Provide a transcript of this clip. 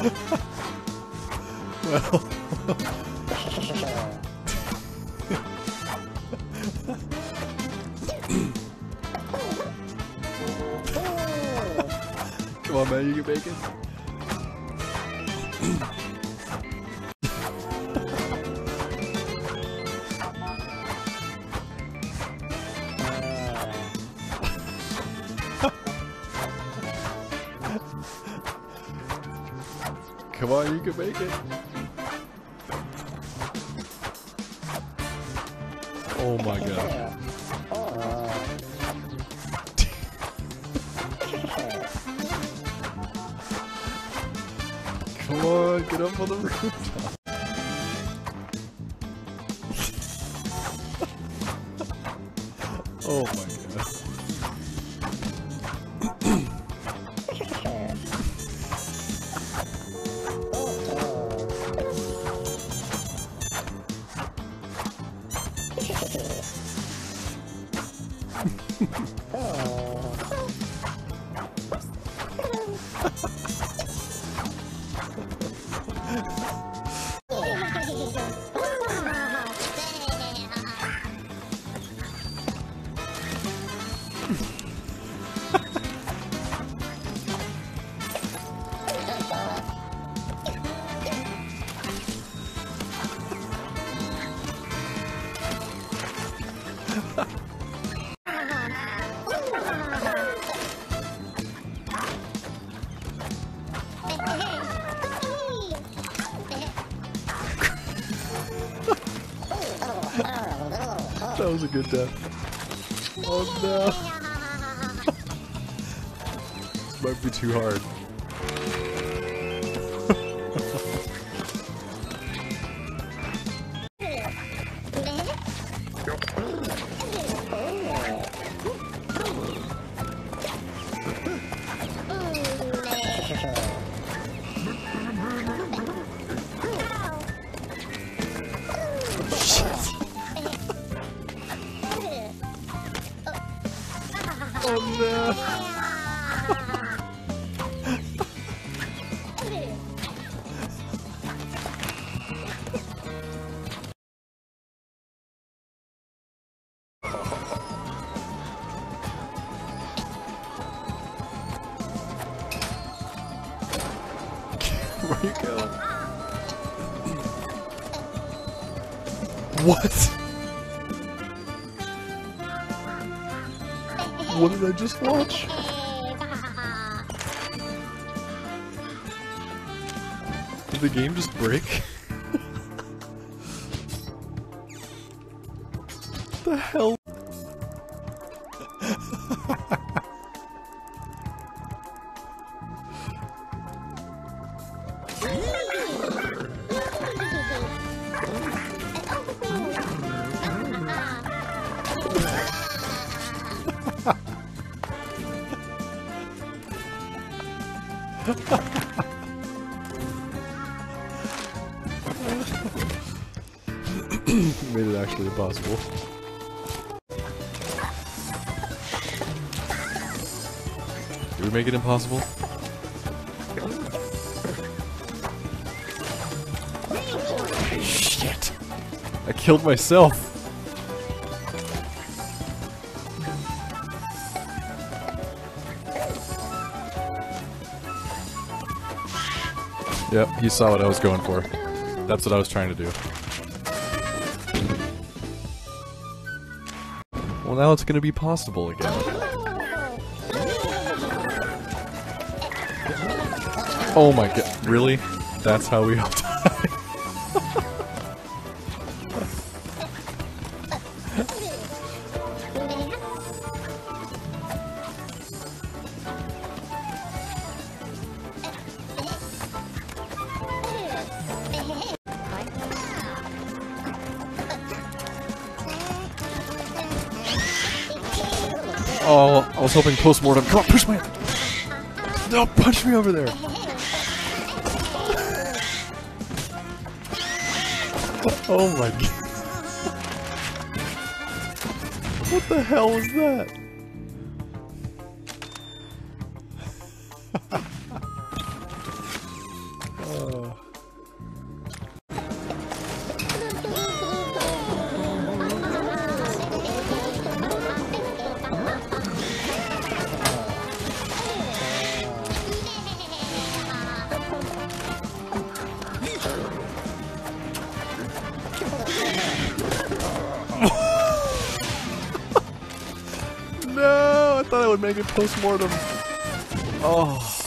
Well... Come on, man, you can make it. Come on, you can make it. Oh my god. Come on, get up on the rooftop. Oh my god. That was a good death. Oh no! This might be too hard. Oh no! Where you going? What? What did I just watch? Did the game just break? What the hell? Made it actually impossible. Did we make it impossible? Shit! I killed myself! Yep, he saw what I was going for. That's what I was trying to do. Well, now it's gonna be possible again. Oh my god, really? That's how we all die? Oh, I was hoping post-mortem. Come on, push me! No, punch me over there! Oh my god. What the hell was that? No, I thought I would make it post-mortem. Oh.